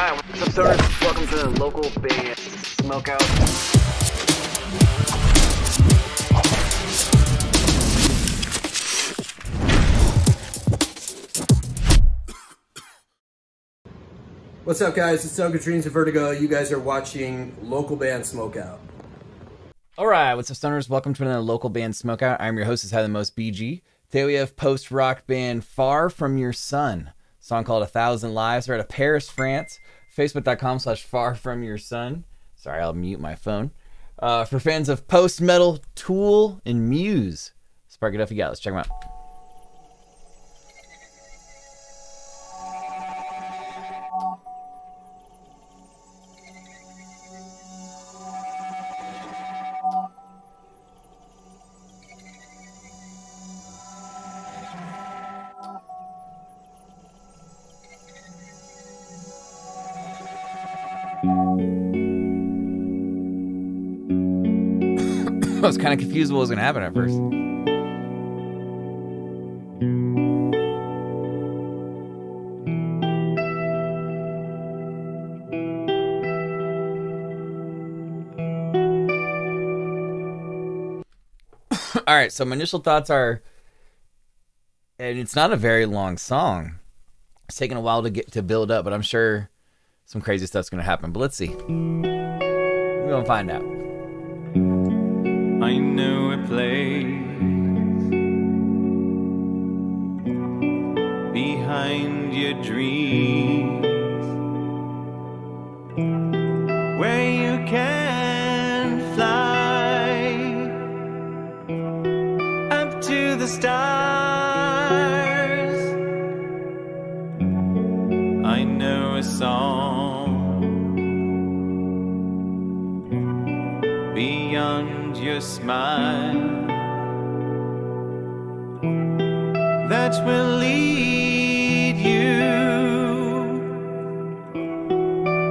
Hi, what's up, stoners? Welcome to the Local Band Smokeout. What's up, guys? It's Duncan Dreams of Vertigo. You guys are watching Local Band Smokeout. Alright, what's up, stoners? Welcome to another Local Band Smokeout. I'm your host, Ty the Most BG. Today we have post-rock band Far From Your Sun. A song called A Thousand Lives. They're out of Paris, France. Facebook.com/farfromyoursun. Sorry, I'll mute my phone. For fans of post-metal, Tool, and Muse. Spark it up, you got it. Let's check them out. I was kind of confused what was going to happen at first. All right, so my initial thoughts are, and it's not a very long song. It's taken a while to build up, but I'm sure some crazy stuff's going to happen. But let's see. We're going to find out. I know a place behind your dreams where you can fly up to the stars. I know a song beyond your smile that will lead you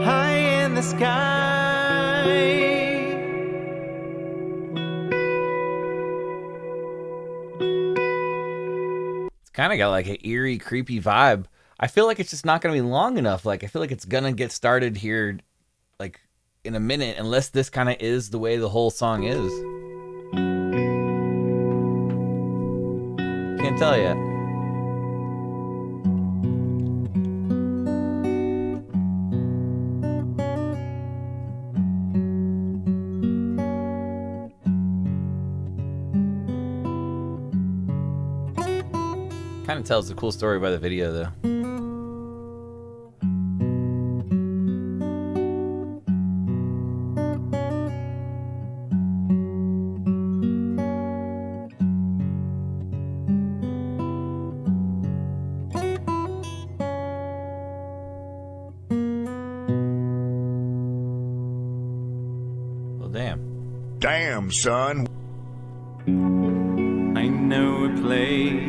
high in the sky. It's kind of got like an eerie, creepy vibe. I feel like it's just not going to be long enough. Like, I feel like it's going to get started here, like, in a minute, unless this kind of is the way the whole song is. Can't tell yet. Kind of tells a cool story by the video, though. Damn, son. I know a place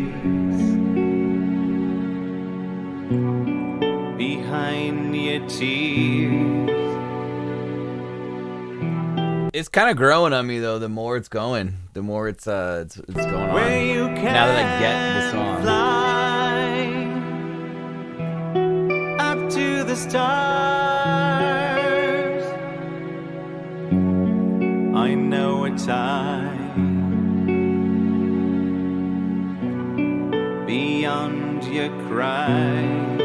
behind your tears. It's kind of growing on me, though. The more it's going, the more it's going on. Now that I get the song. Fly up to the stars. I know a time beyond your cries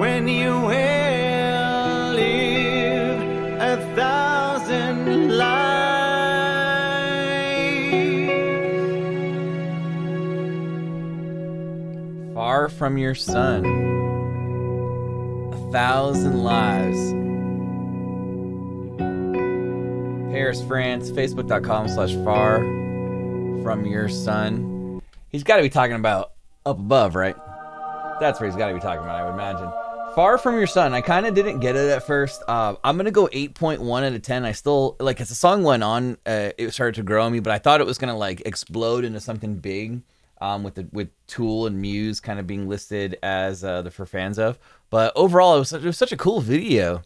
when you will live a thousand lives. Far from your sun, a thousand lives. Paris, France, Facebook.com/farfromyoursun. He's got to be talking about Up Above, right? That's where he's got to be talking about, I would imagine. Far From Your Sun. I kind of didn't get it at first. I'm going to go 8.1 out of 10. I still, like, as the song went on, it started to grow on me, but I thought it was going to, like, explode into something big with Tool and Muse kind of being listed as for fans of. But overall, it was such a cool video.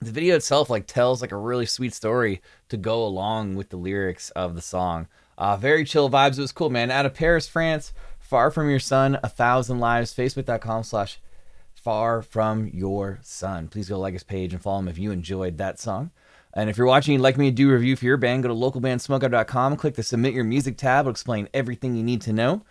The video itself tells a really sweet story to go along with the lyrics of the song. Very chill vibes. It was cool, man. Out of Paris, France, Far From Your Sun, A Thousand Lives, Facebook.com slash Far From Your Sun. Please go like his page and follow him if you enjoyed that song. And if you're watching and you'd like me to do a review for your band, go to localbandsmokeout.com, click the Submit Your Music tab. It'll explain everything you need to know.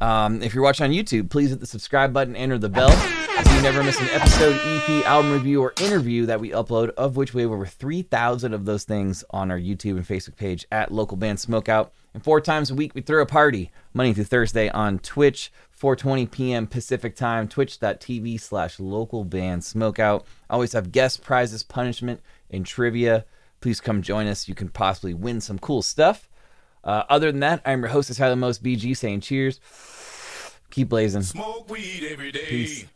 If you're watching on YouTube, please hit the subscribe button, enter the bell, so you never miss an episode, EP, album review, or interview that we upload, of which we have over 3,000 of those things on our YouTube and Facebook page at Local Band Smokeout. And 4 times a week, we throw a party, Monday through Thursday on Twitch, 4:20 p.m. Pacific time, twitch.tv/localbandsmokeout. I always have guest prizes, punishment, and trivia. Please come join us. You can possibly win some cool stuff. Other than that, I'm your host, Ty the Most BG, saying cheers. Keep blazing. Smoke weed every day. Peace.